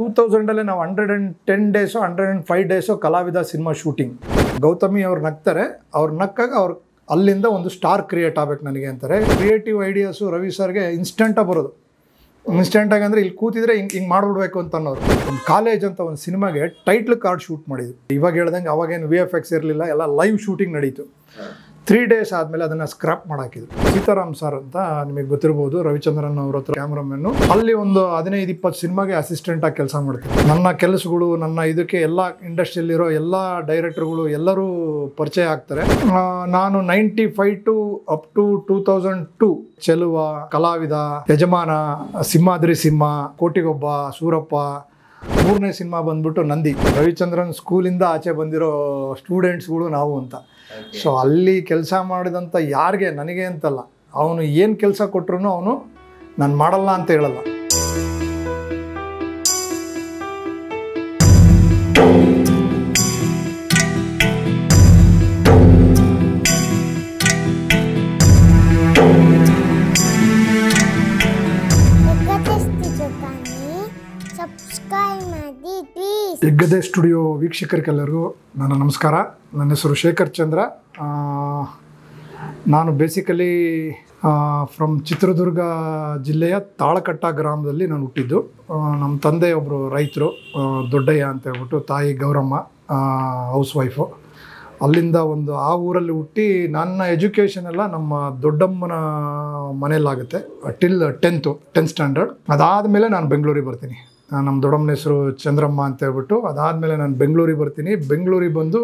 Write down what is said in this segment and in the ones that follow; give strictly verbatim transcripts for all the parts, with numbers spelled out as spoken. two thousand ಅಲ್ಲಿ ನಾವು hundred and ten days hundred and five days Kalavida cinema shooting. Gautami ಅವ್ರು ನಗ್ತಾರೆ, ಅವ್ರು ನಕ್ಕಾಗ ಅವ್ರು ಅಲ್ಲಿಂದ ಒಂದು ಸ್ಟಾರ್ ಕ್ರಿಯೇಟ್ ಆಗಬೇಕು ನನಗೆ ಅಂತಾರೆ. ಕ್ರಿಯೇಟಿವ್ ಐಡಿಯಾಸು ರವಿ ಸರ್ಗೆ ಇನ್ಸ್ಟೆಂಟಾಗಿ ಬರೋದು. ಇನ್ಸ್ಟೆಂಟಾಗಿ ಅಂದರೆ ಇಲ್ಲಿ ಕೂತಿದ್ರೆ ಹಿಂಗೆ ಹಿಂಗೆ ಮಾಡಿಬಿಡ್ಬೇಕು ಅಂತ ಅನ್ನೋರು. ಒಂದು ಕಾಲೇಜ್ ಅಂತ ಒಂದು ಸಿನಿಮಾಗೆ ಟೈಟ್ಲ್ ಕಾರ್ಡ್ ಶೂಟ್ ಮಾಡಿದ್ರು. ಇವಾಗ ಹೇಳ್ದಂಗೆ ಅವಾಗೇನು ವಿ ಎಫ್ ಎಕ್ಸ್ ಇರಲಿಲ್ಲ, ಎಲ್ಲ ಲೈವ್ ಶೂಟಿಂಗ್ ನಡೀತು. ತ್ರೀ ಡೇಸ್ ಆದಮೇಲೆ ಅದನ್ನು ಸ್ಕ್ರಾಪ್ ಮಾಡಾಕಿದ್ರು. ಸೀತಾರಾಮ್ ಸರ್ ಅಂತ ನಿಮಗೆ ಗೊತ್ತಿರ್ಬೋದು, ರವಿಚಂದ್ರನ್ ಅವ್ರ ಹತ್ರ ಕ್ಯಾಮ್ರಾಮನ್ನು. ಅಲ್ಲಿ ಒಂದು ಹದಿನೈದು ಇಪ್ಪತ್ತು ಸಿನಿಮಾಗೆ ಅಸಿಸ್ಟೆಂಟಾಗಿ ಕೆಲಸ ಮಾಡ್ತಾರೆ. ನನ್ನ ಕೆಲಸಗಳು ನನ್ನ ಇದಕ್ಕೆ ಎಲ್ಲ ಇಂಡಸ್ಟ್ರಿಯಲ್ಲಿರೋ ಎಲ್ಲ ಡೈರೆಕ್ಟರ್ಗಳು ಎಲ್ಲರೂ ಪರಿಚಯ ಆಗ್ತಾರೆ. ನಾನು ninety five to up to two thousand two Cheluva, Kalavida, ಯಜಮಾನ, ಸಿಂಹಾದ್ರಿ ಸಿಂಹ, ಕೋಟಿಗೊಬ್ಬ, ಸೂರಪ್ಪ. ಮೂರನೇ ಸಿನಿಮಾ ಬಂದ್ಬಿಟ್ಟು ನಂದಿ. ರವಿಚಂದ್ರನ್ ಸ್ಕೂಲಿಂದ ಆಚೆ ಬಂದಿರೋ ಸ್ಟೂಡೆಂಟ್ಸ್ಗಳು ನಾವು ಅಂತ. ಸೊ ಅಲ್ಲಿ ಕೆಲಸ ಮಾಡಿದಂಥ ಯಾರಿಗೆ, ನನಗೆ ಅಂತಲ್ಲ, ಅವನು ಏನು ಕೆಲಸ ಕೊಟ್ಟರು ಅವನು ನಾನು ಮಾಡಲ್ಲ ಅಂತ ಹೇಳಲ್ಲ. ಹೆಗ್ಗದೆ ಸ್ಟುಡಿಯೋ ವೀಕ್ಷಕರಿಗೆಲ್ಲರಿಗೂ ನನ್ನ ನಮಸ್ಕಾರ. ನನ್ನ ಹೆಸರು ಶೇಖರ್ ಚಂದ್ರ. ನಾನು ಬೇಸಿಕಲಿ ಫ್ರಮ್ ಚಿತ್ರದುರ್ಗ ಜಿಲ್ಲೆಯ ತಾಳಕಟ್ಟ ಗ್ರಾಮದಲ್ಲಿ ನಾನು ಹುಟ್ಟಿದ್ದು. ನಮ್ಮ ತಂದೆ ಒಬ್ಬರು ರೈತರು, ದೊಡ್ಡಯ್ಯ ಅಂತ ಹೇಳ್ಬಿಟ್ಟು, ತಾಯಿ ಗೌರಮ್ಮ ಹೌಸ್ ವೈಫು. ಅಲ್ಲಿಂದ ಒಂದು ಆ ಊರಲ್ಲಿ ಹುಟ್ಟಿ ನನ್ನ ಎಜುಕೇಷನ್ ಎಲ್ಲ ನಮ್ಮ ದೊಡ್ಡಮ್ಮನ ಮನೆಯಲ್ಲಾಗುತ್ತೆ ಟಿಲ್ ಟೆಂತು, ಟೆಂತ್ ಸ್ಟ್ಯಾಂಡರ್ಡ್. ಅದಾದಮೇಲೆ ನಾನು ಬೆಂಗಳೂರಿಗೆ ಬರ್ತೀನಿ. ನಮ್ಮ ದೊಡ್ಡಮ್ಮನ ಹೆಸರು ಚಂದ್ರಮ್ಮ ಅಂತ ಹೇಳ್ಬಿಟ್ಟು. ಅದಾದಮೇಲೆ ನಾನು ಬೆಂಗಳೂರಿಗೆ ಬರ್ತೀನಿ. ಬೆಂಗಳೂರಿಗೆ ಬಂದು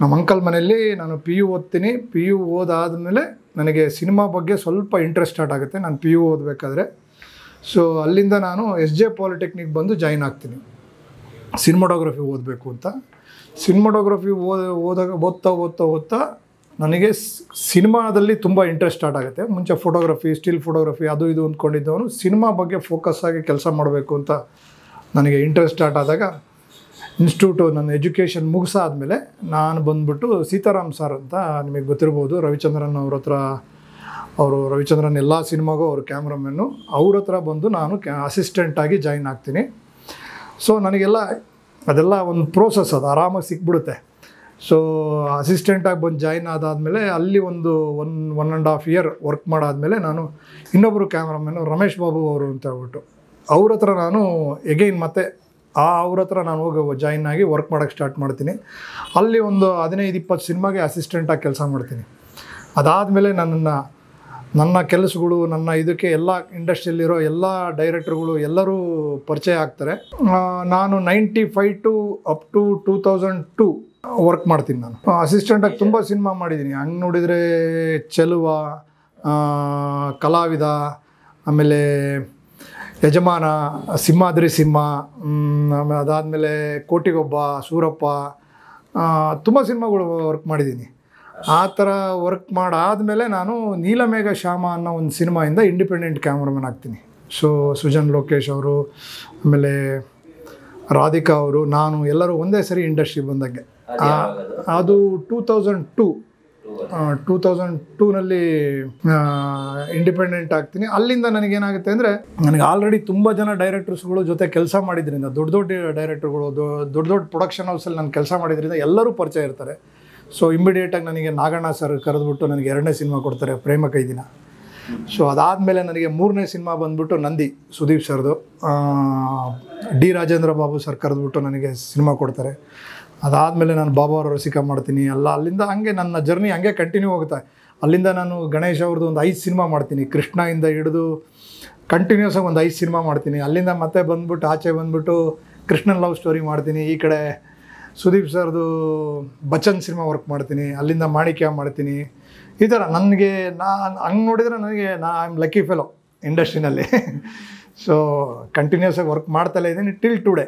ನಮ್ಮ ಅಂಕಲ್ ಮನೆಯಲ್ಲಿ ನಾನು ಪಿ ಯು ಓದ್ತೀನಿ. ಪಿ ಯು ಓದಾದಮೇಲೆ ನನಗೆ ಸಿನಿಮಾ ಬಗ್ಗೆ ಸ್ವಲ್ಪ ಇಂಟ್ರೆಸ್ಟ್ ಸ್ಟಾರ್ಟ್ ಆಗುತ್ತೆ ನಾನು ಪಿ ಯು ಓದಬೇಕಾದ್ರೆ. ಸೊ ಅಲ್ಲಿಂದ ನಾನು ಎಸ್ ಜೆ ಪಾಲಿಟೆಕ್ನಿಕ್ ಬಂದು ಜಾಯಿನ್ ಆಗ್ತೀನಿ, ಸಿನಿಮಾಟೋಗ್ರಫಿ ಓದಬೇಕು ಅಂತ. ಸಿನಿಮಾಟೋಗ್ರಫಿ ಓದ ಓದಾಗ ಓದ್ತಾ ಓದ್ತಾ ಓದ್ತಾ ನನಗೆ ಸಿನಿಮಾದಲ್ಲಿ ತುಂಬ ಇಂಟ್ರೆಸ್ಟ್ ಸ್ಟಾರ್ಟ್ ಆಗುತ್ತೆ. ಮುಂಚೆ ಫೋಟೋಗ್ರಫಿ, ಸ್ಟಿಲ್ ಫೋಟೋಗ್ರಫಿ ಅದು ಇದು ಅಂದ್ಕೊಂಡಿದ್ದವನು ಸಿನಿಮಾ ಬಗ್ಗೆ ಫೋಕಸ್ ಆಗಿ ಕೆಲಸ ಮಾಡಬೇಕು ಅಂತ ನನಗೆ ಇಂಟ್ರೆಸ್ಟ್ ಸ್ಟಾರ್ಟ್ ಆದಾಗ, ಇನ್ಸ್ಟಿಟ್ಯೂಟು ನನ್ನ ಎಜುಕೇಷನ್ ಮುಗಿಸಾದ್ಮೇಲೆ ನಾನು ಬಂದುಬಿಟ್ಟು ಸೀತಾರಾಮ್ ಸರ್ ಅಂತ ನಿಮಗೆ ಗೊತ್ತಿರ್ಬೋದು, ರವಿಚಂದ್ರನ್ ಅವ್ರ ಹತ್ರ, ಅವರು ರವಿಚಂದ್ರನ್ ಎಲ್ಲ ಸಿನಿಮಾಗೂ ಅವರು ಕ್ಯಾಮ್ರಾಮನ್ನು. ಅವ್ರ ಹತ್ರ ಬಂದು ನಾನು ಕ್ಯಾ ಅಸಿಸ್ಟೆಂಟಾಗಿ ಜಾಯಿನ್ ಆಗ್ತೀನಿ. ಸೊ ನನಗೆಲ್ಲ ಅದೆಲ್ಲ ಒಂದು ಪ್ರೋಸೆಸ್, ಅದು ಆರಾಮಾಗಿ ಸಿಕ್ಬಿಡುತ್ತೆ. ಸೊ ಅಸಿಸ್ಟೆಂಟಾಗಿ ಬಂದು ಜಾಯಿನ್ ಆದಾದಮೇಲೆ ಅಲ್ಲಿ ಒಂದು one one and half year work ಮಾಡಾದಮೇಲೆ ನಾನು ಇನ್ನೊಬ್ಬರು ಕ್ಯಾಮ್ರಾಮನ್ನು ರಮೇಶ್ ಬಾಬು ಅವರು ಅಂತ ಹೇಳ್ಬಿಟ್ಟು ಅವ್ರ ಹತ್ರ ನಾನು ಎಗೈನ್ ಮತ್ತೆ ಆ ಅವ್ರ ಹತ್ರ ನಾನು ಹೋಗಿ ಜಾಯಿನ್ ಆಗಿ ವರ್ಕ್ ಮಾಡೋಕ್ಕೆ ಸ್ಟಾರ್ಟ್ ಮಾಡ್ತೀನಿ. ಅಲ್ಲಿ ಒಂದು ಹದಿನೈದು ಇಪ್ಪತ್ತು ಸಿನಿಮಾಗೆ ಅಸಿಸ್ಟೆಂಟಾಗಿ ಕೆಲಸ ಮಾಡ್ತೀನಿ. ಅದಾದಮೇಲೆ ನನ್ನನ್ನು ನನ್ನ ಕೆಲಸಗಳು ನನ್ನ ಇದಕ್ಕೆ ಎಲ್ಲ ಇಂಡಸ್ಟ್ರಿಯಲ್ಲಿರೋ ಎಲ್ಲ ಡೈರೆಕ್ಟರ್ಗಳು ಎಲ್ಲರೂ ಪರಿಚಯ ಆಗ್ತಾರೆ. ನಾನು ninety five to up to two thousand two work ಮಾಡ್ತೀನಿ. ನಾನು ಅಸಿಸ್ಟೆಂಟಾಗಿ ತುಂಬ ಸಿನಿಮಾ ಮಾಡಿದ್ದೀನಿ. ಹಂಗೆ ನೋಡಿದರೆ ಚೆಲುವ, ಕಲಾವಿದ, ಆಮೇಲೆ ಯಜಮಾನ, ಸಿಂಹಾದ್ರಿ ಸಿಂಹ, ಆಮೇಲೆ ಅದಾದಮೇಲೆ ಕೋಟಿಗೊಬ್ಬ, ಸೂರಪ್ಪ, ತುಂಬ ಸಿನಿಮಾಗಳು ವರ್ಕ್ ಮಾಡಿದ್ದೀನಿ. ಆ ಥರ ವರ್ಕ್ ಮಾಡಾದಮೇಲೆ ನಾನು ನೀಲಮೇಘ ಶ್ಯಾಮ ಅನ್ನೋ ಒಂದು ಸಿನಿಮಾಯಿಂದ ಇಂಡಿಪೆಂಡೆಂಟ್ ಕ್ಯಾಮ್ರಾಮನ್ ಆಗ್ತೀನಿ. ಸೊ ಸುಜನ್ ಲೋಕೇಶ್ ಅವರು, ಆಮೇಲೆ ರಾಧಿಕಾ ಅವರು, ನಾನು ಎಲ್ಲರೂ ಒಂದೇ ಸರಿ ಇಂಡಸ್ಟ್ರಿಗೆ ಬಂದಂಗೆ. ಅದು two thousand two two thousand ಟೂನಲ್ಲಿ ಇಂಡಿಪೆಂಡೆಂಟ್ ಆಗ್ತೀನಿ. ಅಲ್ಲಿಂದ ನನಗೇನಾಗುತ್ತೆ ಅಂದರೆ, ನನಗೆ ಆಲ್ರೆಡಿ ತುಂಬ ಜನ ಡೈರೆಕ್ಟರ್ಸ್ಗಳ ಜೊತೆ ಕೆಲಸ ಮಾಡಿದ್ರಿಂದ, ದೊಡ್ಡ ದೊಡ್ಡ ಡೈರೆಕ್ಟರ್ಗಳು, ದೊಡ್ಡ ದೊಡ್ಡ ಪ್ರೊಡಕ್ಷನ್ ಹೌಸಲ್ಲಿ ನಾನು ಕೆಲಸ ಮಾಡಿದ್ರಿಂದ ಎಲ್ಲರೂ ಪರಿಚಯ ಇರ್ತಾರೆ. ಸೊ ಇಮ್ಮಿಡಿಯೇಟಾಗಿ ನನಗೆ ನಾಗಣ್ಣ ಸರ್ ಕರೆದುಬಿಟ್ಟು ನನಗೆ ಎರಡನೇ ಸಿನಿಮಾ ಕೊಡ್ತಾರೆ, ಪ್ರೇಮ ಕೈದಿನ. ಸೊ ಅದಾದಮೇಲೆ ನನಗೆ ಮೂರನೇ ಸಿನಿಮಾ ಬಂದುಬಿಟ್ಟು ನಂದಿ, ಸುದೀಪ್ ಸರ್ದು. ಡಿ ರಾಜೇಂದ್ರ ಬಾಬು ಸರ್ ಕರೆದುಬಿಟ್ಟು ನನಗೆ ಸಿನಿಮಾ ಕೊಡ್ತಾರೆ. ಅದಾದಮೇಲೆ ನಾನು ಬಾಬಾ ಅವರ ರಸಿಕ ಮಾಡ್ತೀನಿ. ಅಲ್ಲ ಅಲ್ಲಿಂದ ಹಂಗೆ ನನ್ನ ಜರ್ನಿ ಹಂಗೆ ಕಂಟಿನ್ಯೂ ಹೋಗುತ್ತೆ. ಅಲ್ಲಿಂದ ನಾನು ಗಣೇಶ್ ಅವ್ರದ್ದು ಒಂದು ಐದು ಸಿನಿಮಾ ಮಾಡ್ತೀನಿ, ಕೃಷ್ಣದಿಂದ ಹಿಡಿದು ಕಂಟಿನ್ಯೂಸ್ ಆಗಿ ಒಂದು ಐದು ಸಿನಿಮಾ ಮಾಡ್ತೀನಿ. ಅಲ್ಲಿಂದ ಮತ್ತೆ ಬಂದ್ಬಿಟ್ಟು ಆಚೆ ಬಂದ್ಬಿಟ್ಟು ಕೃಷ್ಣನ್ ಲವ್ ಸ್ಟೋರಿ ಮಾಡ್ತೀನಿ. ಈ ಕಡೆ ಸುದೀಪ್ ಸರ್ದು ಬಚ್ಚನ್ ಸಿನಿಮಾ ವರ್ಕ್ ಮಾಡ್ತೀನಿ. ಅಲ್ಲಿಂದ ಮಾಣಿಕ್ಯ ಮಾಡ್ತೀನಿ. ಈ ಥರ ನನಗೆ ನಾನು ಹಂಗೆ ನೋಡಿದರೆ ನನಗೆ ನಾ ಐ ಆಮ್ ಲಕ್ಕಿ ಫೆಲೋ ಇಂಡಸ್ಟ್ರಿನಲ್ಲಿ. ಸೊ ಕಂಟಿನ್ಯೂಸ್ ಆಗಿ ವರ್ಕ್ ಮಾಡ್ತಲೇ ಇದ್ದೀನಿ. ಟಿಲ್ ಟುಡೇ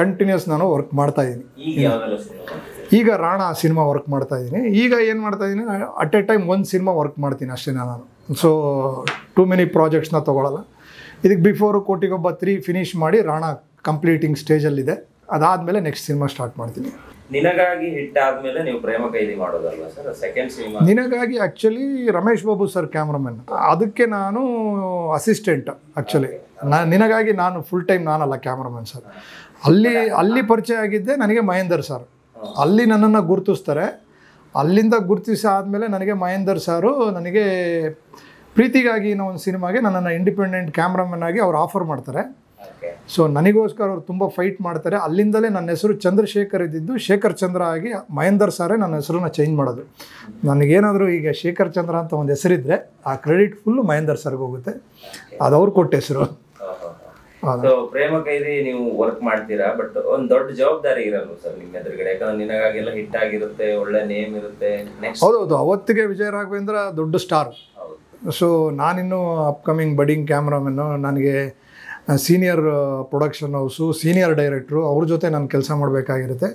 ಕಂಟಿನ್ಯೂಸ್ ನಾನು ವರ್ಕ್ ಮಾಡ್ತಾಯಿದ್ದೀನಿ. ಈಗ ರಾಣ ಸಿನಿಮಾ ವರ್ಕ್ ಮಾಡ್ತಾಯಿದ್ದೀನಿ. ಈಗ ಏನು ಮಾಡ್ತಾಯಿದ್ದೀನಿ, ಅಟ್ ಎ ಟೈಮ್ ಒಂದು ಸಿನಿಮಾ ವರ್ಕ್ ಮಾಡ್ತೀನಿ ಅಷ್ಟೇ ನಾನು. ಸೊ ಟೂ ಮೆನಿ ಪ್ರಾಜೆಕ್ಟ್ಸ್ನ ತೊಗೊಳಲ್ಲ. ಇದಕ್ಕೆ ಬಿಫೋರು ಕೋಟಿಗೊಬ್ಬ ತ್ರೀ ಫಿನಿಷ್ ಮಾಡಿ ರಾಣ ಕಂಪ್ಲೀಟಿಂಗ್ ಸ್ಟೇಜಲ್ಲಿದೆ. ಅದಾದಮೇಲೆ ನೆಕ್ಸ್ಟ್ ಸಿನಿಮಾ ಸ್ಟಾರ್ಟ್ ಮಾಡ್ತೀನಿ. ನಿನಗಾಗಿ ಹಿಟ್ ಆದಮೇಲೆ ನೀವು ಪ್ರೇಮ ಕೈದಿ ಮಾಡೋದಲ್ವಾ sir second cinema Ninagagi? Actually Ramesh Babu sir cameraman, ಅದಕ್ಕೆ ನಾನು ಅಸಿಸ್ಟೆಂಟ್. ಆ್ಯಕ್ಚುಲಿ ನಾನು ನಿನಗಾಗಿ ನಾನು ಫುಲ್ ಟೈಮ್ ನಾನಲ್ಲ ಕ್ಯಾಮ್ರಾಮನ್ ಸರ್. ಅಲ್ಲಿ ಅಲ್ಲಿ ಪರಿಚಯ ಆಗಿದ್ದೆ ನನಗೆ ಮಹೇಂದರ್ ಸರ್. ಅಲ್ಲಿ ನನ್ನನ್ನು ಗುರುತಿಸ್ತಾರೆ, ಅಲ್ಲಿಂದ ಗುರುತಿಸಿ ಆದಮೇಲೆ ನನಗೆ ಮಹೇಂದರ್ ಸಾರು ನನಗೆ ಪ್ರೀತಿಗಾಗಿ ಅನ್ನೋ ಒಂದು ಸಿನಿಮಾಗೆ ನನ್ನನ್ನು ಇಂಡಿಪೆಂಡೆಂಟ್ ಕ್ಯಾಮ್ರಾಮನ್ ಆಗಿ ಅವ್ರು ಆಫರ್ ಮಾಡ್ತಾರೆ. ಸೊ ನನಗೋಸ್ಕರ ಅವ್ರು ತುಂಬ ಫೈಟ್ ಮಾಡ್ತಾರೆ. ಅಲ್ಲಿಂದಲೇ ನನ್ನ ಹೆಸರು ಚಂದ್ರಶೇಖರ್ ಇದ್ದಿದ್ದು ಶೇಖರ್ ಚಂದ್ರ ಆಗಿ ಮಹೇಂದರ್ ಸಾರೇ ನನ್ನ ಹೆಸರನ್ನ ಚೇಂಜ್ ಮಾಡೋದು. ನನಗೇನಾದರೂ ಈಗ ಶೇಖರ್ ಚಂದ್ರ ಅಂತ ಒಂದು ಹೆಸರಿದ್ದರೆ ಆ ಕ್ರೆಡಿಟ್ ಫುಲ್ಲು ಮಹೇಂದರ್ ಸರ್ಗೆ ಹೋಗುತ್ತೆ, ಅದು ಅವ್ರು ಕೊಟ್ಟ ಹೆಸರು. ಪ್ರೇಮ ಕೈದಿ ನೀವು ವರ್ಕ್ ಮಾಡ್ತೀರಾ, ಬಟ್ ಒಂದು ದೊಡ್ಡ ಜವಾಬ್ದಾರಿ ಇರಲ್ಲ ಸರ್ ನಿಮ್ಮ ಎದುರುಗಡೆ, ಯಾಕಂದ್ರೆ ನಿನಗಾಗೆಲ್ಲ ಹಿಟ್ ಆಗಿರುತ್ತೆ, ಒಳ್ಳೆ ನೇಮ್ ಇರುತ್ತೆ. ಹೌದೌದು, ಅವತ್ತಿಗೆ ವಿಜಯ ರಾಘವೇಂದ್ರ ದೊಡ್ಡ ಸ್ಟಾರ್. ಸೊ ನಾನಿನ್ನೂ ಅಪ್ಕಮಿಂಗ್ ಬಡಿಂಗ್ ಕ್ಯಾಮ್ರಾಮನ್ನು, ನನಗೆ senior production house, senior director, ಅವ್ರ ಜೊತೆ ನಾನು ಕೆಲಸ ಮಾಡಬೇಕಾಗಿರುತ್ತೆ.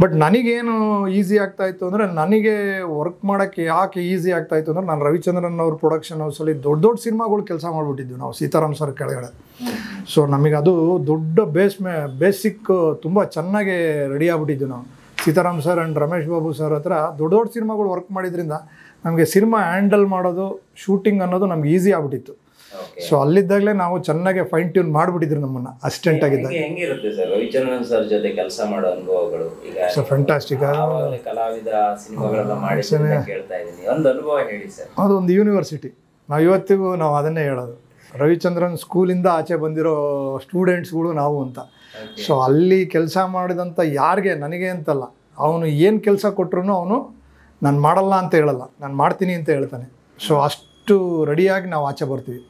ಬಟ್ ನನಗೇನು ಈಸಿ ಆಗ್ತಾಯಿತ್ತು ಅಂದರೆ, ನನಗೆ ವರ್ಕ್ ಮಾಡೋಕ್ಕೆ ಯಾಕೆ ಈಸಿ ಆಗ್ತಾಯಿತ್ತು ಅಂದರೆ, ನಾನು ರವಿಚಂದ್ರನ್ ಅವ್ರ ಪ್ರೊಡಕ್ಷನ್ ಹೌಸಲ್ಲಿ ದೊಡ್ಡ ದೊಡ್ಡ ಸಿನಿಮಾಗಳು ಕೆಲಸ ಮಾಡಿಬಿಟ್ಟಿದ್ದು ನಾವು, ಸೀತಾರಾಮ್ ಸರ್ ಕೆಳಗಡೆ. ಸೊ ನಮಗದು ದೊಡ್ಡ ಬೇಸ್ ಮೇ ಬೇಸಿಕ್ ತುಂಬ ಚೆನ್ನಾಗೇ ರೆಡಿ ಆಗಿಬಿಟ್ಟಿದ್ದು ನಾವು. Sitaram sir and Ramesh Babu sir ಹತ್ರ ದೊಡ್ಡ ದೊಡ್ಡ ಸಿನಿಮಾಗಳು ವರ್ಕ್ ಮಾಡಿದ್ರಿಂದ ನಮಗೆ ಸಿನಿಮಾ ಹ್ಯಾಂಡಲ್ ಮಾಡೋದು, ಶೂಟಿಂಗ್ ಅನ್ನೋದು ನಮ್ಗೆ ಈಸಿ ಆಗಿಬಿಟ್ಟಿತ್ತು. ಸೊ ಅಲ್ಲಿದ್ದಾಗಲೇ ನಾವು ಚೆನ್ನಾಗಿ ಫೈನ್ ಟ್ಯೂನ್ ಮಾಡಿಬಿಟ್ಟಿದ್ರು ನಮ್ಮನ್ನು ಅಸಿಸ್ಟೆಂಟ್ ಆಗಿದ್ದಾಗ. ಹೆಂಗಿರುತ್ತೆ ಸರ್ ರವಿಚಂದ್ರನ್ ಸರ್ ಜೊತೆ ಕೆಲಸ ಮಾಡೋ ಅನುಭವಗಳು? ಈಗ ಸೊ ಫ್ಯಾಂಟಾಸ್ಟಿಕ್ ಕಲಾವಿದ ಸಿನಿಮಾಗಳೆಲ್ಲ ಮಾಡಿ ಕೇಳ್ತಾ ಇದ್ದೀನಿ, ಒಂದು ಅನುಭವ ಹೇಳಿ ಸರ್. ಅದೊಂದು ಯೂನಿವರ್ಸಿಟಿ, ನಾವು ಇವತ್ತಿಗೂ ನಾವು ಅದನ್ನೇ ಹೇಳೋದು, ರವಿಚಂದ್ರನ್ ಸ್ಕೂಲಿಂದ ಆಚೆ ಬಂದಿರೋ ಸ್ಟೂಡೆಂಟ್ಸ್ಗಳು ನಾವು ಅಂತ. ಸೊ ಅಲ್ಲಿ ಕೆಲಸ ಮಾಡಿದಂಥ ಯಾರಿಗೆ, ನನಗೆ ಅಂತಲ್ಲ, ಅವನು ಏನು ಕೆಲಸ ಕೊಟ್ಟರು ಅವನು ನಾನು ಮಾಡಲ್ಲ ಅಂತ ಹೇಳಲ್ಲ, ನಾನು ಮಾಡ್ತೀನಿ ಅಂತ ಹೇಳ್ತಾನೆ. ಸೊ ಅಷ್ಟು ರೆಡಿಯಾಗಿ ನಾವು ಆಚೆ ಬರ್ತೀವಿ.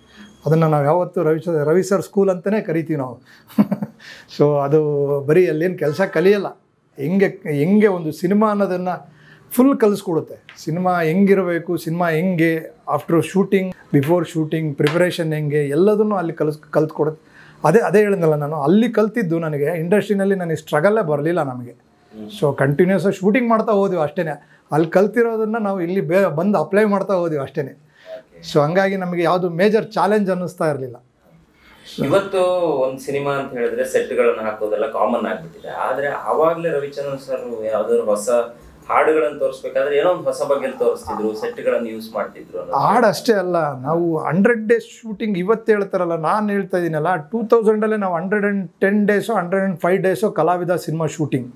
ಅದನ್ನು ನಾವು ಯಾವತ್ತೂ ರವಿ ರವಿ ಸರ್ ಸ್ಕೂಲ್ ಅಂತಲೇ ಕರಿತೀವಿ ನಾವು. ಸೊ ಅದು ಬರೀ ಅಲ್ಲೇನು ಕೆಲಸ ಕಲಿಯಲ್ಲ, ಹೆಂಗೆ ಹೆಂಗೆ ಒಂದು ಸಿನಿಮಾ ಅನ್ನೋದನ್ನು ಫುಲ್ ಕಲಿಸ್ಕೊಡುತ್ತೆ. ಸಿನಿಮಾ ಹೆಂಗಿರಬೇಕು, ಸಿನಿಮಾ ಹೆಂಗೆ after shooting, before shooting preparation ಹೆಂಗೆ, ಎಲ್ಲದನ್ನು ಅಲ್ಲಿ ಕಲಿಸ್ ಕಲ್ತ್ಕೊಡುತ್ತೆ. ಅದೇ ಅದೇ ಹೇಳಿದ್ನಲ್ಲ ನಾನು, ಅಲ್ಲಿ ಕಲ್ತಿದ್ದು ನನಗೆ ಇಂಡಸ್ಟ್ರಿನಲ್ಲಿ ನನಗೆ ಸ್ಟ್ರಗಲ್ಲೇ ಬರಲಿಲ್ಲ ನಮಗೆ. ಸೊ ಕಂಟಿನ್ಯೂಸ್ ಆಗಿ ಶೂಟಿಂಗ್ ಮಾಡ್ತಾ ಹೋದ್ವಿ ಅಷ್ಟೇ, ಅಲ್ಲಿ ಕಲ್ತಿರೋದನ್ನು ನಾವು ಇಲ್ಲಿ ಬೇ ಬಂದು ಅಪ್ಲೈ ಮಾಡ್ತಾ ಹೋದ್ವಿ ಅಷ್ಟೇ. ಸೊ ಹಂಗಾಗಿ ನಮಗೆ ಯಾವುದು ಮೇಜರ್ ಚಾಲೆಂಜ್ ಅನ್ನಿಸ್ತಾ ಇರಲಿಲ್ಲ. ಇವತ್ತು ಒಂದು ಸಿನಿಮಾ ಅಂತ ಹೇಳಿದ್ರೆ ಸೆಟ್ಗಳನ್ನು ಹಾಕೋದೆಲ್ಲ ಕಾಮನ್ ಆಗಿಬಿಟ್ಟಿದೆ, ಆದರೆ ಆವಾಗಲೇ ರವಿಚಂದ್ರನ್ ಸರ್ ಯಾವುದಾದ್ರು ಹೊಸ ಹಾಡುಗಳನ್ನು ತೋರಿಸ್ಬೇಕಾದ್ರೆ ಏನೋ ಒಂದು ಹೊಸ ಬಗ್ಗೆ ತೋರಿಸ್ತಿದ್ರು, ಸೆಟ್ಗಳನ್ನು ಯೂಸ್ ಮಾಡ್ತಿದ್ರು. ಹಾಡು ಅಷ್ಟೇ ಅಲ್ಲ, ನಾವು ಹಂಡ್ರೆಡ್ ಡೇಸ್ ಶೂಟಿಂಗ್ ಇವತ್ತು ಹೇಳ್ತಾರಲ್ಲ, ನಾನು ಹೇಳ್ತಾ ಇದ್ದೀನಲ್ಲ, ಟೂ ತೌಸಂಡಲ್ಲೇ ನಾವು ಹಂಡ್ರೆಡ್ ಆ್ಯಂಡ್ ಟೆನ್ ಡೇಸೋ ಹಂಡ್ರೆಡ್ ಆ್ಯಂಡ್ ಫೈವ್ ಡೇಸೋ ಕಲಾವಿದ ಸಿನಿಮಾ ಶೂಟಿಂಗ್.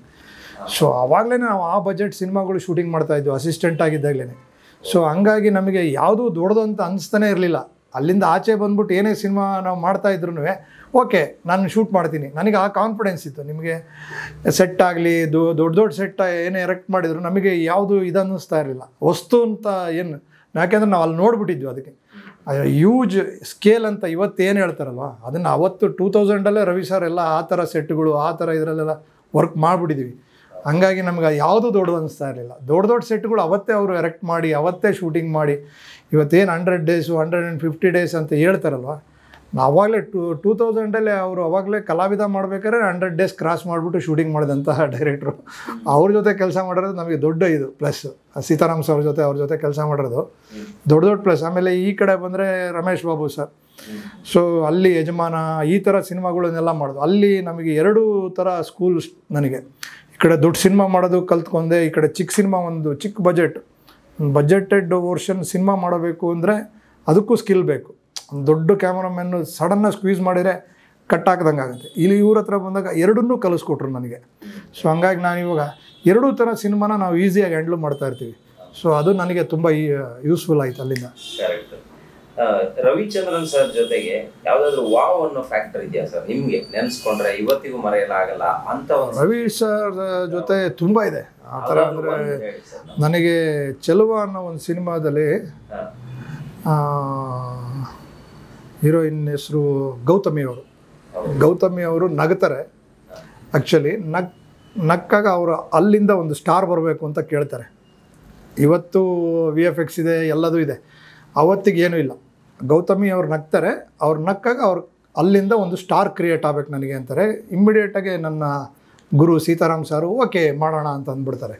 ಸೊ ಆವಾಗಲೇ ನಾವು ಆ ಬಜೆಟ್ ಸಿನಿಮಾಗಳು ಶೂಟಿಂಗ್ ಮಾಡ್ತಾಯಿದ್ವಿ ಅಸಿಸ್ಟೆಂಟ್ ಆಗಿದ್ದಾಗಲೇ. ಸೊ ಹಂಗಾಗಿ ನಮಗೆ ಯಾವುದೂ ದೊಡ್ಡದು ಅಂತ ಅನಿಸ್ತಾನೆ ಇರಲಿಲ್ಲ. ಅಲ್ಲಿಂದ ಆಚೆ ಬಂದ್ಬಿಟ್ಟು ಏನೇ ಸಿನಿಮಾ ನಾವು ಮಾಡ್ತಾಯಿದ್ರು ಓಕೆ ನಾನು ಶೂಟ್ ಮಾಡ್ತೀನಿ, ನನಗೆ ಆ ಕಾನ್ಫಿಡೆನ್ಸ್ ಇತ್ತು. ನಿಮಗೆ ಸೆಟ್ ಆಗಲಿ, ದೊ ದೊಡ್ಡ ದೊಡ್ಡ ಸೆಟ್ ಏನೇ ಎರೆಕ್ಟ್ ಮಾಡಿದ್ರು ನಮಗೆ ಯಾವುದು ಇದು ಅನ್ನಿಸ್ತಾ ಇರಲಿಲ್ಲ ವಸ್ತು ಅಂತ ಏನು, ಯಾಕೆಂದರೆ ನಾವು ಅಲ್ಲಿ ನೋಡಿಬಿಟ್ಟಿದ್ವಿ. ಅದಕ್ಕೆ ಯೂಜ್ ಸ್ಕೇಲ್ ಅಂತ ಇವತ್ತೇನು ಹೇಳ್ತಾರಲ್ವ ಅದನ್ನು ಅವತ್ತು ಟೂ ತೌಸಂಡಲ್ಲೇ ರವಿ ಸರ್ ಎಲ್ಲ ಆ ಥರ ಸೆಟ್ಗಳು ಆ ಥರ ಇದರಲ್ಲೆಲ್ಲ ವರ್ಕ್ ಮಾಡಿಬಿಟ್ಟಿದ್ವಿ. ಹಂಗಾಗಿ ನಮ್ಗೆ ಯಾವುದೂ ದೊಡ್ಡದು ಅನಿಸ್ತಾ ಇರಲಿಲ್ಲ. ದೊಡ್ಡ ದೊಡ್ಡ ಸೆಟ್ಗಳು ಅವತ್ತೇ ಅವರು ಎರೆಕ್ಟ್ ಮಾಡಿ ಅವತ್ತೇ ಶೂಟಿಂಗ್ ಮಾಡಿ, ಇವತ್ತೇನು hundred days hundred and fifty days ಅಂತ ಹೇಳ್ತಾರಲ್ವ, ಆವಾಗಲೇ ಟೂ ಟೂ ತೌಸಂಡಲ್ಲೇ ಅವರು ಅವಾಗಲೇ ಕಲಾವಿದ ಮಾಡಬೇಕಾದ್ರೆ ಹಂಡ್ರೆಡ್ ಡೇಸ್ ಕ್ರಾಸ್ ಮಾಡಿಬಿಟ್ಟು ಶೂಟಿಂಗ್ ಮಾಡಿದಂತಹ ಡೈರೆಕ್ಟ್ರು. ಅವ್ರ ಜೊತೆ ಕೆಲಸ ಮಾಡಿರೋದು ನಮಗೆ ದೊಡ್ಡ ಇದು ಪ್ಲಸ್. ಸೀತಾರಾಮ್ ಸರ್ ಜೊತೆ ಅವ್ರ ಜೊತೆ ಕೆಲಸ ಮಾಡಿರೋದು ದೊಡ್ಡ ದೊಡ್ಡ ಪ್ಲಸ್. ಆಮೇಲೆ ಈ ಕಡೆ ಬಂದರೆ ರಮೇಶ್ ಬಾಬು ಸರ್. ಸೊ ಅಲ್ಲಿ ಯಜಮಾನ ಈ ಥರ ಸಿನಿಮಾಗಳನ್ನೆಲ್ಲ ಮಾಡೋದು, ಅಲ್ಲಿ ನಮಗೆ ಎರಡೂ ಥರ ಸ್ಕೂಲ್. ನನಗೆ ಈ ಕಡೆ ದೊಡ್ಡ ಸಿನಿಮಾ ಮಾಡೋದು ಕಲ್ತ್ಕೊಂಡೆ, ಈ ಕಡೆ ಚಿಕ್ಕ ಸಿನಿಮಾ ಒಂದು ಚಿಕ್ಕ ಬಜೆಟ್ ಬಜೆಟೆಡ್ ವರ್ಷನ್ ಸಿನಿಮಾ ಮಾಡಬೇಕು ಅಂದರೆ ಅದಕ್ಕೂ ಸ್ಕಿಲ್ ಬೇಕು. ಒಂದು ದೊಡ್ಡ ಕ್ಯಾಮ್ರಾಮನ್ನು ಸಡನ್ನಾಗಿ ಸ್ಕ್ವೀಸ್ ಮಾಡಿದರೆ ಕಟ್ ಹಾಕ್ದಂಗೆ ಆಗುತ್ತೆ. ಇಲ್ಲಿ ಇವ್ರ ಹತ್ರ ಬಂದಾಗ ಎರಡನ್ನೂ ಕಲಿಸ್ಕೊಟ್ರು ನನಗೆ. ಸೊ ಹಂಗಾಗಿ ನಾನಿವಾಗ ಎರಡೂ ಥರ ಸಿನಿಮಾನ ನಾವು ಈಸಿಯಾಗಿ ಹ್ಯಾಂಡ್ಲ್ ಮಾಡ್ತಾಯಿರ್ತೀವಿ. ಸೊ ಅದು ನನಗೆ ತುಂಬ ಯೂಸ್ಫುಲ್ ಆಯಿತು ಅಲ್ಲಿಂದ. ಕರೆಕ್ಟ್. ರವಿಚಂದ್ರನ್ ಸರ್ ಜೊತೆಗೆ ಯಾವುದಾದ್ರೂ ವಾವ್ ಅನ್ನೋ ಫ್ಯಾಕ್ಟರ್ ಇದೆಯಾ ಸರ್ ನಿಮಗೆ ನೆನೆಸ್ಕೊಂಡ್ರೆ ಇವತ್ತಿಗೂ ಮರೆಯಲಾಗಲ್ಲ ಅಂತ? ರವಿ ಸರ್ ಜೊತೆ ತುಂಬ ಇದೆ ಆ ಥರ. ಅಂದರೆ ನನಗೆ ಚೆಲುವ ಅನ್ನೋ ಒಂದು ಸಿನಿಮಾದಲ್ಲಿ ಹೀರೋಯಿನ್ ಹೆಸರು ಗೌತಮಿ ಅವರು. ಗೌತಮಿ ಅವರು ನಗ್ತಾರೆ, ಆ್ಯಕ್ಚುಲಿ ನಗ್ ನಕ್ಕಾಗ ಅವರು ಅಲ್ಲಿಂದ ಒಂದು ಸ್ಟಾರ್ ಬರಬೇಕು ಅಂತ ಕೇಳ್ತಾರೆ. ಇವತ್ತು ವಿ ಎಫ್ ಎಕ್ಸ್ ಇದೆ, ಎಲ್ಲದೂ ಇದೆ, ಅವತ್ತಿಗೇನೂ ಇಲ್ಲ. ಗೌತಮಿ ಅವ್ರು ನಗ್ತಾರೆ, ಅವ್ರು ನಕ್ಕಾಗ ಅವ್ರು ಅಲ್ಲಿಂದ ಒಂದು ಸ್ಟಾರ್ ಕ್ರಿಯೇಟ್ ಆಗಬೇಕು ನನಗೆ ಅಂತಾರೆ. ಇಮ್ಮಿಡಿಯೇಟಾಗಿ ನನ್ನ ಗುರು ಸೀತಾರಾಮ್ ಸಾರು ಓಕೆ ಮಾಡೋಣ ಅಂತ ಅಂದ್ಬಿಡ್ತಾರೆ.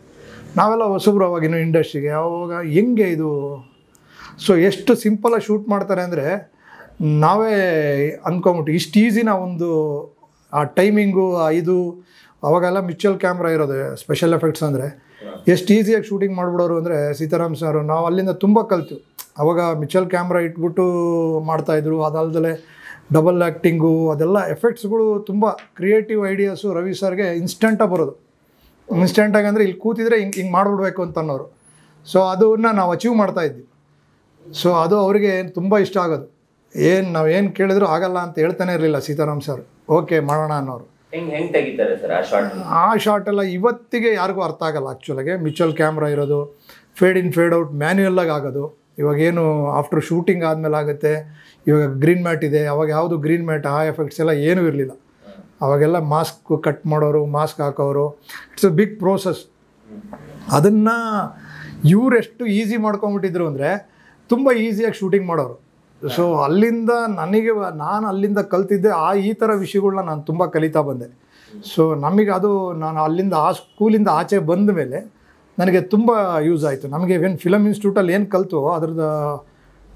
ನಾವೆಲ್ಲ ಹೊಸಬ್ರು ಅವಾಗಿನ ಇಂಡಸ್ಟ್ರಿಗೆ, ಅವಾಗ ಹೆಂಗೆ ಇದು. ಸೊ ಎಷ್ಟು ಸಿಂಪಲಾಗಿ ಶೂಟ್ ಮಾಡ್ತಾರೆ ಅಂದರೆ ನಾವೇ ಅಂದ್ಕೊಂಬಿಟ್ಟು ಇಷ್ಟು ಈಸಿನ ಒಂದು ಆ ಟೈಮಿಂಗು ಆ ಇದು, ಅವಾಗೆಲ್ಲ ಮಿಚಲ್ ಕ್ಯಾಮ್ರಾ ಇರೋದು ಸ್ಪೆಷಲ್ ಎಫೆಕ್ಟ್ಸ್ ಅಂದರೆ ಎಷ್ಟು ಈಸಿಯಾಗಿ ಶೂಟಿಂಗ್ ಮಾಡಿಬಿಡೋರು ಅಂದರೆ ಸೀತಾರಾಮ್ ಸರ್. ನಾವು ಅಲ್ಲಿಂದ ತುಂಬ ಕಲಿತು. ಅವಾಗ ಮಿಚಲ್ ಕ್ಯಾಮ್ರಾ ಇಟ್ಬಿಟ್ಟು ಮಾಡ್ತಾಯಿದ್ರು. ಅದಲ್ಲದೆ ಡಬಲ್ ಆ್ಯಕ್ಟಿಂಗು ಅದೆಲ್ಲ ಎಫೆಕ್ಟ್ಸ್ಗಳು ತುಂಬ ಕ್ರಿಯೇಟಿವ್ ಐಡಿಯಾಸು ರವಿ ಸರ್ಗೆ ಇನ್ಸ್ಟೆಂಟಾಗಿ ಬರೋದು. ಇನ್ಸ್ಟೆಂಟಾಗಿ ಅಂದರೆ ಇಲ್ಲಿ ಕೂತಿದ್ರೆ ಹಿಂಗೆ ಹಿಂಗೆ ಮಾಡಿಬಿಡ್ಬೇಕು ಅಂತ ಅನ್ನೋರು. ಸೊ ಅದನ್ನು ನಾವು ಅಚೀವ್ ಮಾಡ್ತಾಯಿದ್ವಿ. ಸೊ ಅದು ಅವರಿಗೆ ತುಂಬ ಇಷ್ಟ ಆಗೋದು. ಏನು ನಾವು ಏನು ಕೇಳಿದ್ರು ಆಗಲ್ಲ ಅಂತ ಹೇಳ್ತಾನೆ ಇರಲಿಲ್ಲ ಸೀತಾರಾಮ್ ಸರ್. ಓಕೆ ಮಾಡೋಣ ಅನ್ನೋರು. ಆ ಶಾರ್ಟೆಲ್ಲ ಇವತ್ತಿಗೆ ಯಾರಿಗೂ ಅರ್ಥ ಆಗಲ್ಲ. ಆ್ಯಕ್ಚುಲಾಗೆ ಮಿಚುವಲ್ ಕ್ಯಾಮ್ರಾ ಇರೋದು, ಫೇಡ್ ಇನ್ ಫೇಡ್ ಔಟ್ ಮ್ಯಾನ್ಯುವಲ್ಲಾಗಿ ಆಗೋದು. ಇವಾಗೇನು ಆಫ್ಟರ್ ಶೂಟಿಂಗ್ ಆದಮೇಲೆ ಆಗುತ್ತೆ. ಇವಾಗ ಗ್ರೀನ್ ಮ್ಯಾಟ್ ಇದೆ. ಅವಾಗ ಯಾವುದು ಗ್ರೀನ್ ಮ್ಯಾಟ್ ಆ ಎಫೆಕ್ಟ್ಸ್ ಎಲ್ಲ ಏನೂ ಇರಲಿಲ್ಲ. ಅವಾಗೆಲ್ಲ ಮಾಸ್ಕ್ ಕಟ್ ಮಾಡೋರು, ಮಾಸ್ಕ್ ಹಾಕೋರು. It's a big process. ಅದನ್ನು ಇವರೆಷ್ಟು ಈಸಿ ಮಾಡ್ಕೊಂಬಿಟ್ಟಿದ್ರು ಅಂದರೆ ತುಂಬ ಈಸಿಯಾಗಿ ಶೂಟಿಂಗ್ ಮಾಡೋರು. ಸೊ ಅಲ್ಲಿಂದ ನನಗೆ ನಾನು ಅಲ್ಲಿಂದ ಕಲಿತಿದ್ದೆ. ಆ ಈ ಥರ ವಿಷಯಗಳನ್ನ ನಾನು ತುಂಬ ಕಲಿತಾ ಬಂದೆ. ಸೊ ನಮಗೆ ಅದು ನಾನು ಅಲ್ಲಿಂದ ಆ ಸ್ಕೂಲಿಂದ ಆಚೆ ಬಂದ ಮೇಲೆ ನನಗೆ ತುಂಬ ಯೂಸ್ ಆಯಿತು. ನಮಗೆ ಏನು ಫಿಲಮ್ ಇನ್ಸ್ಟಿಟ್ಯೂಟಲ್ಲಿ ಏನು ಕಲಿತು ಅದ್ರದ್ದು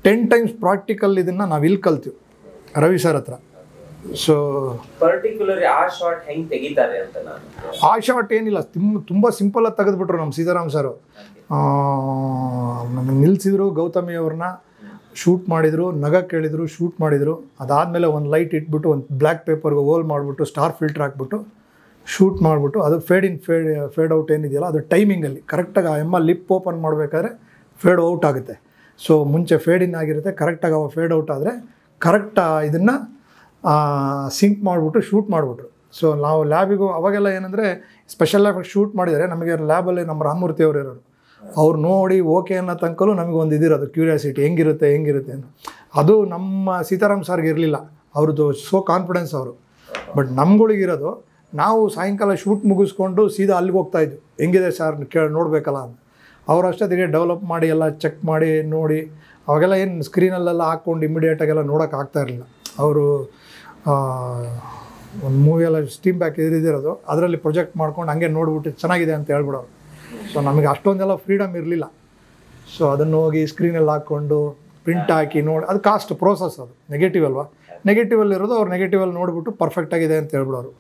ಟೆನ್ ಟೈಮ್ಸ್ ಪ್ರಾಕ್ಟಿಕಲ್ ಇದನ್ನು ನಾವು ಇಲ್ಲಿ ಕಲಿತು ರವಿ ಸರ್ ಹತ್ರ. ಸೊ ಪರ್ಟಿಕ್ಯುಲರ್ ಆ ಶಾರ್ಟ್ ಹೆಂಗೆ ತೆಗಿತಾರೆ ಅಂತ ನಾನು ಆ ಶಾರ್ಟ್ ಏನಿಲ್ಲ, ತುಂಬ ತುಂಬ ಸಿಂಪಲಾಗಿ ತೆಗೆದುಬಿಟ್ರು ನಮ್ಮ ಸೀತಾರಾಮ್ ಸರು. ನಮಗೆ ನಿಲ್ಲಿಸಿದ್ರು, ಗೌತಮಿ ಅವ್ರನ್ನ ಶೂಟ್ ಮಾಡಿದರು, ನಗ ಕೇಳಿದರು, ಶೂಟ್ ಮಾಡಿದರು. ಅದಾದಮೇಲೆ ಒಂದು ಲೈಟ್ ಇಟ್ಬಿಟ್ಟು ಒಂದು ಬ್ಲ್ಯಾಕ್ ಪೇಪರ್ಗೆ ಹೋಲ್ ಮಾಡಿಬಿಟ್ಟು ಸ್ಟಾರ್ ಫಿಲ್ಟ್ರ್ ಹಾಕ್ಬಿಟ್ಟು ಶೂಟ್ ಮಾಡಿಬಿಟ್ಟು ಅದು fade in fade fade out ಏನಿದೆಯಲ್ಲ ಅದು ಟೈಮಿಂಗಲ್ಲಿ ಕರೆಕ್ಟಾಗಿ ಆ ಎಮ್ಮ ಲಿಪ್ ಓಪನ್ ಮಾಡಬೇಕಾದ್ರೆ ಫೇಡ್ ಔಟ್ ಆಗುತ್ತೆ. ಸೊ ಮುಂಚೆ ಫೇಡ್ ಇನ್ ಆಗಿರುತ್ತೆ, ಕರೆಕ್ಟಾಗಿ ಅವಾಗ ಫೇಡ್ ಔಟ್ ಆದರೆ ಕರೆಕ್ಟ್ ಇದನ್ನು ಸಿಂಕ್ ಮಾಡಿಬಿಟ್ಟು ಶೂಟ್ ಮಾಡಿಬಿಟ್ರು. ಸೊ ನಾವು ಲ್ಯಾಬಿಗೂ ಅವಾಗೆಲ್ಲ ಏನಂದರೆ ಸ್ಪೆಷಲ್ ಎಫೆಕ್ಟ್ ಶೂಟ್ ಮಾಡಿದರೆ ನಮಗೆ ಲ್ಯಾಬಲ್ಲಿ ನಮ್ಮ ರಾಮಮೂರ್ತಿ ಅವರು ಇರೋರು, ಅವ್ರು ನೋಡಿ ಓಕೆ ಅನ್ನೋ ತನಕಲ್ಲೂ ನಮಗೊಂದು ಇದಿರೋದು ಕ್ಯೂರಿಯಾಸಿಟಿ ಹೆಂಗಿರುತ್ತೆ ಹೆಂಗಿರುತ್ತೆ ಅಂತ. ಅದು ನಮ್ಮ ಸೀತಾರಾಮ್ ಸರ್ಗೆ ಇರಲಿಲ್ಲ. ಅವ್ರದ್ದು ಸೋ ಕಾನ್ಫಿಡೆನ್ಸ್ ಅವರು. ಬಟ್ ನಮ್ಗಳಿಗಿರೋದು ನಾವು ಸಾಯಂಕಾಲ ಶೂಟ್ ಮುಗಿಸ್ಕೊಂಡು ಸೀದಾ ಅಲ್ಲಿಗೆ ಹೋಗ್ತಾಯಿದ್ದು ಹೆಂಗಿದೆ ಸರ್ ಕೇಳಿ ನೋಡಬೇಕಲ್ಲ ಅಂತ. ಅವ್ರು ಅಷ್ಟೊತ್ತಿಗೆ ಡೆವಲಪ್ ಮಾಡಿ ಎಲ್ಲ ಚೆಕ್ ಮಾಡಿ ನೋಡಿ. ಅವಾಗೆಲ್ಲ ಏನು ಸ್ಕ್ರೀನಲ್ಲೆಲ್ಲ ಹಾಕ್ಕೊಂಡು ಇಮಿಡಿಯೇಟಾಗೆಲ್ಲ ನೋಡೋಕೆ ಆಗ್ತಾ ಇರಲಿಲ್ಲ. ಅವರು ಒಂದು ಮೂವಿಯೆಲ್ಲ ಸ್ಟೀಮ್ ಬ್ಯಾಕ್ ಇದ್ದಿರೋದು ಅದರಲ್ಲಿ ಪ್ರೊಜೆಕ್ಟ್ ಮಾಡ್ಕೊಂಡು ಹಂಗೆ ನೋಡಿಬಿಟ್ಟು ಚೆನ್ನಾಗಿದೆ ಅಂತ ಹೇಳ್ಬಿಡೋರು. ಸೊ ನಮಗೆ ಅಷ್ಟೊಂದೆಲ್ಲ ಫ್ರೀಡಮ್ ಇರಲಿಲ್ಲ. ಸೊ ಅದನ್ನು ಹೋಗಿ ಸ್ಕ್ರೀನಲ್ಲಿ ಹಾಕ್ಕೊಂಡು ಪ್ರಿಂಟ್ ಹಾಕಿ ನೋಡಿ ಅದು ಕಾಸ್ಟ್ ಪ್ರೋಸೆಸ್. ಅದು ನೆಗೆಟಿವ್ ಅಲ್ವಾ, ನೆಗೆಟಿವಲ್ಲಿರೋದು ಅವ್ರು ನೆಗೆಟಿವಲ್ಲಿ ನೋಡಿಬಿಟ್ಟು ಪರ್ಫೆಕ್ಟಾಗಿದೆ ಅಂತ ಹೇಳ್ಬಿಡೋರು.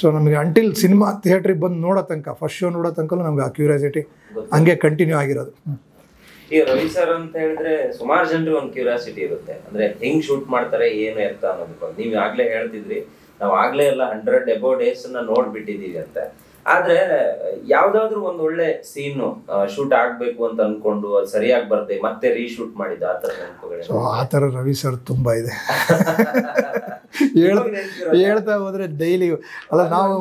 ಸೊ ನಮಗೆ ಅಂಟಿಲ್ ಸಿನಿಮಾ ಥಿಯೇಟ್ರಿಗೆ ಬಂದು ನೋಡೋ ತನಕ, ಫಸ್ಟ್ ಶೋ ನೋಡೋ ತನಕಲ್ಲೂ ನಮ್ಗೆ ಆ ಕ್ಯೂರಿಯಾಸಿಟಿ ಹಂಗೆ ಕಂಟಿನ್ಯೂ ಆಗಿರೋದು. ಈ ರವಿ ಸರ್ ಅಂತ ಹೇಳಿದ್ರೆ ಸುಮಾರು ಜನರಿಗೆ ಒಂದು ಕ್ಯೂರಿಯಾಸಿಟಿ ಇರುತ್ತೆ ಅಂದರೆ ಹೆಂಗೆ ಶೂಟ್ ಮಾಡ್ತಾರೆ ಏನು ಇರ್ತಾ ಅನ್ನೋದಕ್ಕೆ. ನೀವು ಆಗಲೇ ಹೇಳ್ತಿದ್ರಿ ನಾವು ಆಗಲೇ ಎಲ್ಲ ಹಂಡ್ರೆಡ್ ಎಬೋ ಡೇಸನ್ನ ನೋಡಿಬಿಟ್ಟಿದ್ದೀವಿ ಅಂತ. ಆದ್ರೆ ಯಾವ್ದಾದ್ರು ಒಂದ್ ಒಳ್ಳೆ ಸೀನು ಶೂಟ್ ಆಗ್ಬೇಕು ಅಂತ ಅನ್ಕೊಂಡು ಅದು ಸರಿಯಾಗಿ ಬರುತ್ತೆ ಮತ್ತೆ ರೀಶೂಟ್ ಮಾಡಿದ ಆತರ ಆತರ ರವಿ ಸರ್ ತುಂಬಾ ಇದೆ. ಹೇಳ್ತಾ ಹೋದ್ರೆ ಡೈಲಿ ಅಲ್ಲ ನಾವು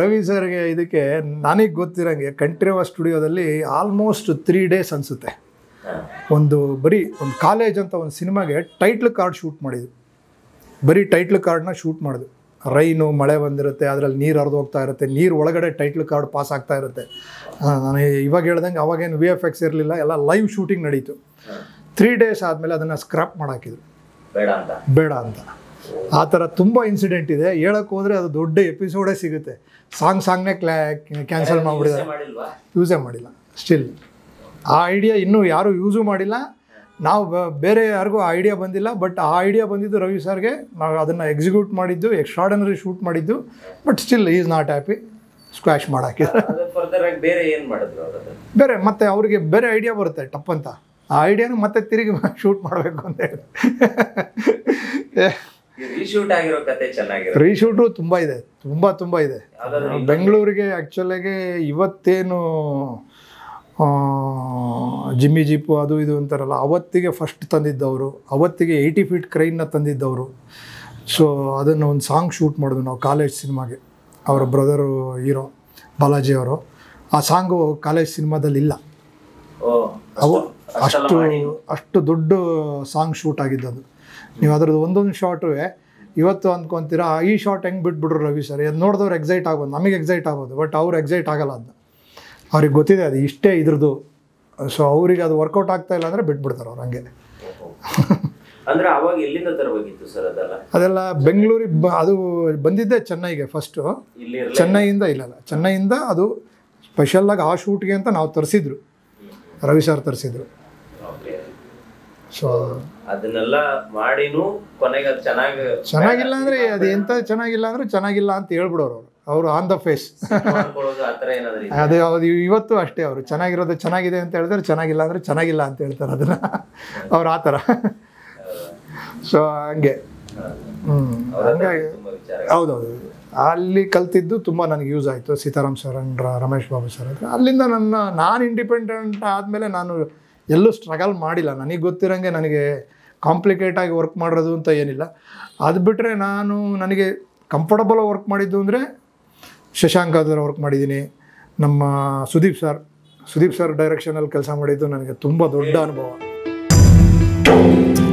ರವಿ ಸರ್ಗೆ ಇದಕ್ಕೆ ನನಗೆ ಗೊತ್ತಿರಂಗೆ ಕಂಠೀರವ ಸ್ಟುಡಿಯೋದಲ್ಲಿ ಆಲ್ಮೋಸ್ಟ್ ತ್ರೀ ಡೇಸ್ ಅನ್ಸುತ್ತೆ ಒಂದು ಬರೀ ಒಂದು ಕಾಲೇಜ್ ಅಂತ ಒಂದು ಸಿನಿಮಾಗೆ ಟೈಟ್ಲ್ ಕಾರ್ಡ್ ಶೂಟ್ ಮಾಡಿದ್ವಿ. ಬರೀ ಟೈಟ್ಲ್ ಕಾರ್ಡ್ನ ಶೂಟ್ ಮಾಡಿದ್ವಿ. ರೈನು ಮಳೆ ಬಂದಿರುತ್ತೆ, ಅದರಲ್ಲಿ ನೀರು ಹರಿದು ಹೋಗ್ತಾ ಇರುತ್ತೆ, ನೀರು ಒಳಗಡೆ ಟೈಟ್ಲ್ ಕಾರ್ಡ್ ಪಾಸ್ ಆಗ್ತಾ ಇರುತ್ತೆ. ನಾನು ಇವಾಗ ಹೇಳ್ದಂಗೆ ಅವಾಗೇನು ವಿ ಎಫ್ ಎಕ್ಸ್ ಇರಲಿಲ್ಲ, ಎಲ್ಲ ಲೈವ್ ಶೂಟಿಂಗ್ ನಡೀತು. ತ್ರೀ ಡೇಸ್ ಆದಮೇಲೆ ಅದನ್ನು ಸ್ಕ್ರಾಪ್ ಮಾಡಾಕಿದ್ರು ಬೇಡ ಅಂತ ಬೇಡ ಅಂತ. ಆ ಥರ ತುಂಬ ಇನ್ಸಿಡೆಂಟ್ ಇದೆ. ಹೇಳಕ್ಕೆ ಹೋದರೆ ಅದು ದೊಡ್ಡ ಎಪಿಸೋಡೇ ಸಿಗುತ್ತೆ. ಸಾಂಗ್ ಸಾಂಗ್ನೇ ಕ್ಲಾ ಕ್ಯಾನ್ಸಲ್ ಮಾಡಿಬಿಟ್ಟಿದ್ದಾರೆ, ಯೂಸೇ ಮಾಡಿಲ್ಲ. ಸ್ಟಿಲ್ ಆ ಐಡಿಯಾ ಇನ್ನೂ ಯಾರೂ ಯೂಸು ಮಾಡಿಲ್ಲ. ನಾವು ಬೇರೆ ಯಾರಿಗೂ ಆ ಐಡಿಯಾ ಬಂದಿಲ್ಲ. ಬಟ್ ಆ ಐಡಿಯಾ ಬಂದಿದ್ದು ರವಿ ಸರ್ಗೆ. ನಾವು ಅದನ್ನು ಎಕ್ಸಿಕ್ಯೂಟ್ ಮಾಡಿದ್ದು, ಎಕ್ಸ್ಟ್ರಾರ್ಡನರಿ ಶೂಟ್ ಮಾಡಿದ್ದು. But still is not happy. Squash ಮಾಡೋಕ್ಕೆ ಬೇರೆ ಏನು ಮಾಡಿದ್ರು ಬೇರೆ ಮತ್ತೆ ಅವ್ರಿಗೆ ಬೇರೆ ಐಡಿಯಾ ಬರುತ್ತೆ ಟಪ್ ಅಂತ. ಆ ಐಡಿಯಾನು ಮತ್ತೆ ತಿರುಗಿ ಶೂಟ್ ಮಾಡಬೇಕು ಅಂತ ಹೇಳಿ ರೀಶೂಟ್ ಆಗಿರೋ ಕತೆ ಚೆನ್ನಾಗಿದೆ. ರೀಶೂಟು ತುಂಬ ಇದೆ, ತುಂಬ ತುಂಬ ಇದೆ. ಬೆಂಗಳೂರಿಗೆ ಆ್ಯಕ್ಚುಲಾಗೆ ಇವತ್ತೇನು ಜಿಮ್ಮಿ ಜೀಪು ಅದು ಇದು ಅಂತಾರಲ್ಲ, ಅವತ್ತಿಗೆ ಫಸ್ಟ್ ತಂದಿದ್ದವರು, ಅವತ್ತಿಗೆ ಏಯ್ಟಿ ಫೀಟ್ ಕ್ರೈನ್ನ ತಂದಿದ್ದವರು. ಸೊ ಅದನ್ನು ಒಂದು ಸಾಂಗ್ ಶೂಟ್ ಮಾಡಿದ್ವಿ ನಾವು ಕಾಲೇಜ್ ಸಿನಿಮಾಗೆ. ಅವರ ಬ್ರದರು ಹೀರೋ ಬಾಲಾಜಿ ಅವರು. ಆ ಸಾಂಗು ಕಾಲೇಜ್ ಸಿನಿಮಾದಲ್ಲಿ ಇಲ್ಲ. ಅವು ಅಷ್ಟು ಅಷ್ಟು ದೊಡ್ಡ ಸಾಂಗ್ ಶೂಟ್ ಆಗಿದ್ದದು. ನೀವು ಅದರದ್ದು ಒಂದೊಂದು ಶಾರ್ಟು ಇವತ್ತು ಅಂದ್ಕೊತೀರಾ ಈ ಶಾರ್ಟ್ ಹೆಂಗೆ ಬಿಟ್ಬಿಡ್ರು ರವಿ ಸರ್. ಅದು ನೋಡಿದವ್ರು ಎಕ್ಸೈಟ್ ಆಗೋದು, ನಮಗೆ ಎಕ್ಸೈಟ್ ಆಗೋದು. ಬಟ್ ಅವ್ರು ಎಕ್ಸೈಟ್ ಆಗಲ್ಲ. ಅದನ್ನ ಅವ್ರಿಗೆ ಗೊತ್ತಿದೆ ಅದು ಇಷ್ಟೇ ಇದ್ರದ್ದು. ಸೊ ಅವ್ರಿಗೆ ಅದು ವರ್ಕೌಟ್ ಆಗ್ತಾ ಇಲ್ಲ ಅಂದರೆ ಬಿಟ್ಬಿಡ್ತಾರೆ ಅವ್ರು ಹಂಗೆ. ಅಂದರೆ ಅವಾಗ ಎಲ್ಲಿಂದ ತರಬೇಕಿತ್ತು ಸರ್ ಅದೆಲ್ಲ? ಅದೆಲ್ಲ ಬೆಂಗಳೂರಿಗೆ ಬ ಅದು ಬಂದಿದ್ದೆ ಚೆನ್ನೈಗೆ ಫಸ್ಟು. ಚೆನ್ನೈಯಿಂದ ಇಲ್ಲಲ್ಲ ಚೆನ್ನೈಯಿಂದ ಅದು ಸ್ಪೆಷಲ್ಲಾಗಿ ಆ ಶೂಟ್ಗೆ ಅಂತ ನಾವು ತರಿಸಿದ್ರು, ರವಿ ಸರ್ ತರಿಸಿದ್ರು. ಸೊ ಅದನ್ನೆಲ್ಲ ಮಾಡಿನೂ ಕೊನೆಗೆ ಅದು ಚೆನ್ನಾಗಿ ಚೆನ್ನಾಗಿಲ್ಲ ಅಂದರೆ ಅದು ಎಂಥ ಚೆನ್ನಾಗಿಲ್ಲ ಅಂದರೆ ಚೆನ್ನಾಗಿಲ್ಲ ಅಂತ ಹೇಳ್ಬಿಡೋರು ಅವರು ಅವರು ಆನ್ ದ ಫೇಸ್ ಅದೇ ಅದು ಇವತ್ತು ಅಷ್ಟೇ ಅವರು ಚೆನ್ನಾಗಿರೋದು ಚೆನ್ನಾಗಿದೆ ಅಂತ ಹೇಳಿದ್ರೆ ಚೆನ್ನಾಗಿಲ್ಲ ಅಂದರೆ ಚೆನ್ನಾಗಿಲ್ಲ ಅಂತ ಹೇಳ್ತಾರೆ ಅದನ್ನು ಅವ್ರು ಆ ಥರ. ಸೊ ಹಂಗೆ ಹ್ಞೂ ಹಂಗಾಗಿ ಹೌದೌದು ಅಲ್ಲಿ ಕಲ್ತಿದ್ದು ತುಂಬ ನನಗೆ ಯೂಸ್ ಆಯಿತು Sitaram sir and Ramesh Babu sir ಹತ್ರ. ಅಲ್ಲಿಂದ ನನ್ನ ನಾನು ಇಂಡಿಪೆಂಡೆಂಟ್ ಆದಮೇಲೆ ನಾನು ಎಲ್ಲೂ ಸ್ಟ್ರಗಲ್ ಮಾಡಿಲ್ಲ. ನನಗೆ ಗೊತ್ತಿರೋಂಗೆ ನನಗೆ ಕಾಂಪ್ಲಿಕೇಟಾಗಿ ವರ್ಕ್ ಮಾಡೋದು ಅಂತ ಏನಿಲ್ಲ. ಅದು ಬಿಟ್ಟರೆ ನಾನು ನನಗೆ ಕಂಫರ್ಟಬಲಾಗಿ ವರ್ಕ್ ಮಾಡಿದ್ದು ಅಂದರೆ ಶಶಾಂಕದವರ್ ವರ್ಕ್ ಮಾಡಿದ್ದೀನಿ, ನಮ್ಮ ಸುದೀಪ್ ಸರ್ ಸುದೀಪ್ ಸರ್ ಡೈರೆಕ್ಷನಲ್ಲಿ ಕೆಲಸ ಮಾಡಿದ್ದು ನನಗೆ ತುಂಬ ದೊಡ್ಡ ಅನುಭವ.